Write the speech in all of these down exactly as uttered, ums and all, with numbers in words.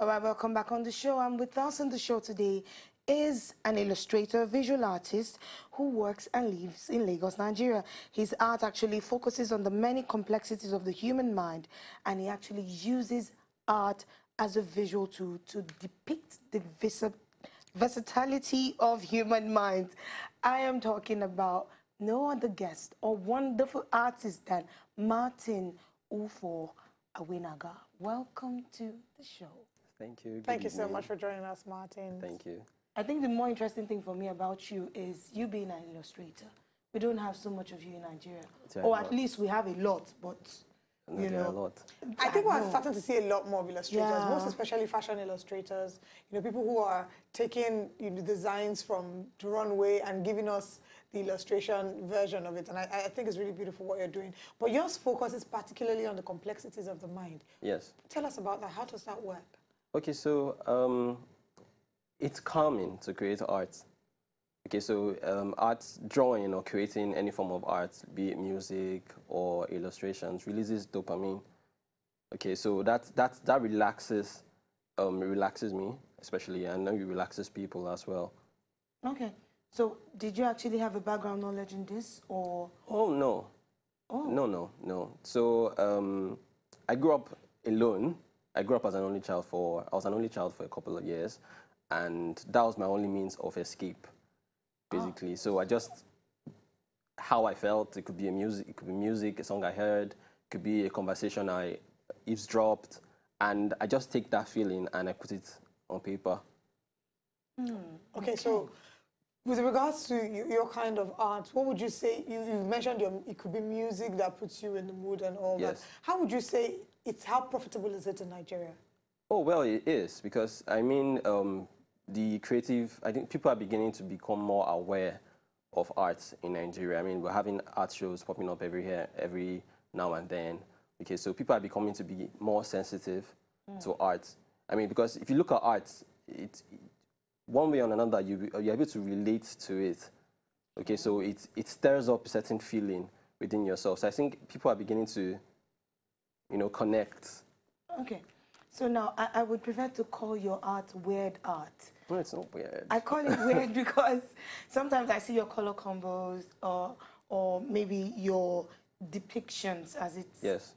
All right, welcome back on the show. And with us on the show today is an illustrator, visual artist who works and lives in Lagos, Nigeria. His art actually focuses on the many complexities of the human mind, and he actually uses art as a visual tool to depict the versatility of human mind. I am talking about no other guest or wonderful artist than Martin U F O Awinaga. Welcome to the show. Thank you. Good Thank evening. you so much for joining us, Martin. Thank you. I think the more interesting thing for me about you is you being an illustrator. We don't have so much of you in Nigeria. Yeah, or at least we have a lot, but, you know. A lot. I think we're starting to see a lot more of illustrators, yeah. most especially fashion illustrators. You know, people who are taking you know, designs from the runway and giving us the illustration version of it, and I, I think it's really beautiful what you're doing. But yours focuses particularly on the complexities of the mind. Yes. Tell us about that. How does that work? Okay, so um, it's calming to create art. Okay, so um, art, drawing or creating any form of art, be it music or illustrations, releases dopamine. Okay, so that that that relaxes, um, relaxes me especially, and I know it relaxes people as well. Okay. So, did you actually have a background knowledge in this, or...? Oh, no. Oh. No, no, no. So, um, I grew up alone. I grew up as an only child for... I was an only child for a couple of years, and that was my only means of escape, basically. Oh. So, I just... how I felt, it could be a music, it could be music, a song I heard, it could be a conversation I eavesdropped, and I just take that feeling and I put it on paper. Mm. Okay, okay, so... with regards to your kind of art, what would you say, you, you've mentioned your, it could be music that puts you in the mood and all yes. that. How would you say it's, how profitable is it in Nigeria? Oh, well, it is, because, I mean, um, the creative, I think people are beginning to become more aware of art in Nigeria. I mean, we're having art shows popping up every, here, every now and then. Okay, so people are becoming to be more sensitive mm. to art. I mean, because if you look at art, it's... one way or another, you, you're able to relate to it. Okay, so it, it stirs up a certain feeling within yourself. So I think people are beginning to, you know, connect. Okay, so now I, I would prefer to call your art weird art. No, it's not weird. I call it weird because sometimes I see your color combos or, or maybe your depictions as it's yes.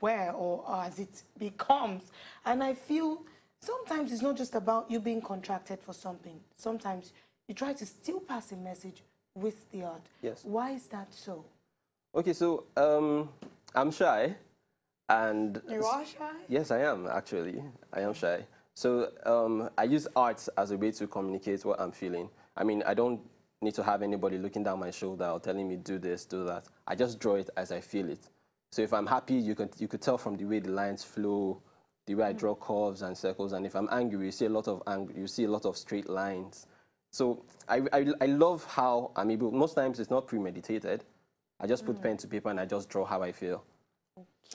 where or as it becomes. And I feel... sometimes it's not just about you being contracted for something. Sometimes you try to still pass a message with the art. Yes. Why is that so? Okay, so um, I'm shy. And you are shy? Yes, I am, actually. I am shy. So um, I use art as a way to communicate what I'm feeling. I mean, I don't need to have anybody looking down my shoulder or telling me, do this, do that. I just draw it as I feel it. So if I'm happy, you could, you could tell from the way the lines flow, the way I draw curves and circles, and if I'm angry, you see a lot of angry, you see a lot of straight lines. So I, I, I love how I'm able. Most times it's not premeditated. I just put mm. pen to paper and I just draw how I feel.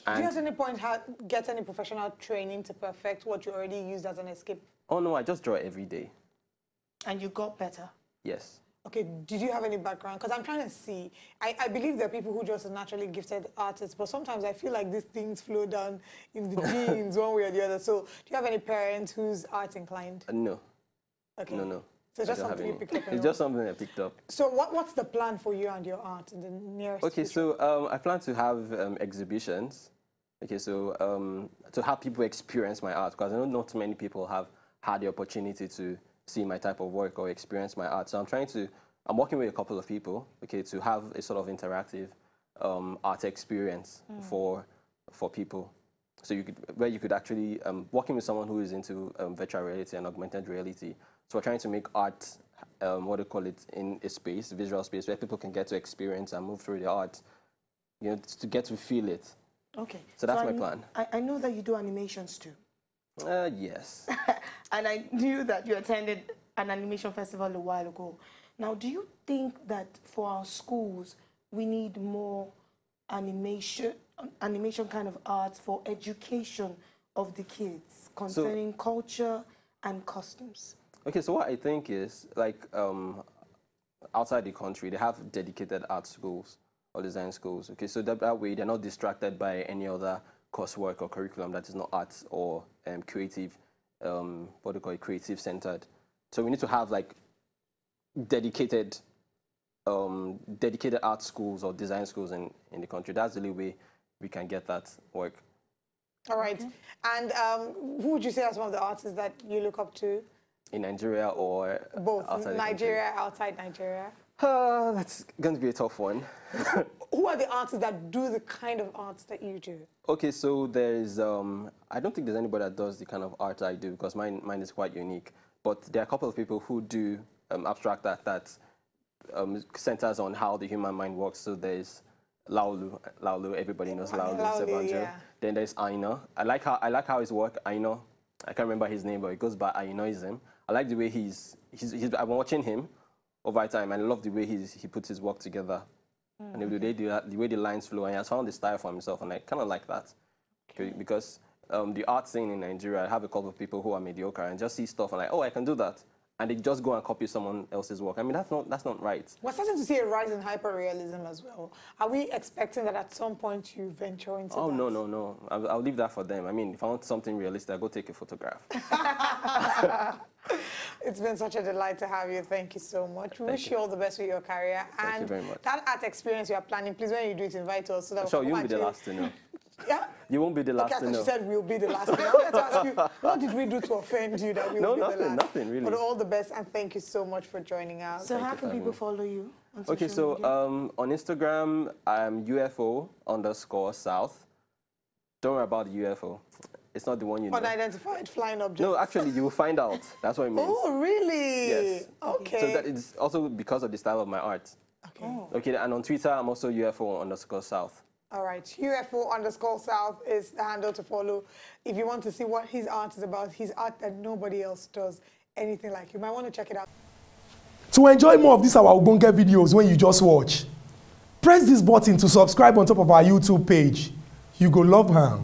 And do you at any point have, get any professional training to perfect what you already used as an escape? Oh no, I just draw every day. And you got better? Yes. Okay, did you have any background? Because I'm trying to see. I, I believe there are people who just are naturally gifted artists, but sometimes I feel like these things flow down in the genes one way or the other. So do you have any parents who's art inclined? Uh, no. Okay. No, no. So it's just something you picked up? It's just something I picked up. So what, what's the plan for you and your art in the nearest future? Okay, so um, I plan to have um, exhibitions. Okay, so um, to have people experience my art, because I know not many people have had the opportunity to see my type of work or experience my art. So I'm trying to, I'm working with a couple of people, okay, to have a sort of interactive um, art experience mm. for for people. So you could, where you could actually, um, working with someone who is into um, virtual reality and augmented reality. So we're trying to make art, um, what do you call it, in a space, visual space, where people can get to experience and move through the art, you know, to get to feel it. Okay. So that's so my I plan. I, I know that you do animations too. Uh, yes. And I knew that you attended an animation festival a while ago. Now, do you think that for our schools, we need more animation, animation kind of art for education of the kids concerning so, culture and customs? Okay, so what I think is, like, um, outside the country, they have dedicated art schools or design schools. Okay, so that, that way they're not distracted by any other coursework or curriculum that is not art or um, creative um, what do you call it, creative centered. So we need to have like dedicated, um, dedicated art schools or design schools in, in the country. That's the only way we can get that work. All right. Okay. And um, who would you say are some of the artists that you look up to? In Nigeria or both? Outside Nigeria, outside Nigeria. Uh, that's going to be a tough one. Who are the artists that do the kind of arts that you do? Okay, so there's, um, I don't think there's anybody that does the kind of art I do, because mine, mine is quite unique. But there are a couple of people who do um, abstract art that um, centers on how the human mind works. So there's Laolu, Laolu, everybody knows Laolu, Laolu Senbanjo. Yeah. Then there's Aino. I like how I like how his work. Aino, I can't remember his name, but it goes by Ainoism. I like the way he's, he's, he's I've been watching him over time. I love the way he's, he puts his work together, mm. and the way they do that, the way the lines flow. And he has found the style for himself, and I kind of like that, okay. because um, the art scene in Nigeria, I have a couple of people who are mediocre and just see stuff and like, oh, I can do that. And they just go and copy someone else's work. I mean, that's not, that's not right. We're starting to see a rise in hyperrealism as well. Are we expecting that at some point you venture into Oh, that? no, no, no. I'll, I'll leave that for them. I mean, if I want something realistic, I'll go take a photograph. It's been such a delight to have you. Thank you so much. We Thank wish you. you all the best with your career. Thank and you very much. That art experience you are planning, please, when you do it, invite us. So that sure, we'll you'll be the last to know. Yeah? You won't be the last okay, to know. She said we'll be the last to know. Let's ask you, what did we do to offend you that we'll no, be nothing, the last? No, nothing, nothing, really. But all the best, and thank you so much for joining us. So thank how can people follow you on social Okay, so media? Um, on Instagram, I'm U F O underscore south. Don't worry about the U F O. It's not the one you know. Unidentified flying object. No, actually, you will find out. That's what it means. Oh, really? Yes. Okay. So that is also because of the style of my art. Okay. Oh. Okay, and on Twitter, I'm also U F O underscore south. All right, U F O underscore South is the handle to follow. If you want to see what his art is about, his art that nobody else does anything like, you might want to check it out. To enjoy more of these our Ogbonge videos when you just watch, press this button to subscribe on top of our YouTube page. You go love her.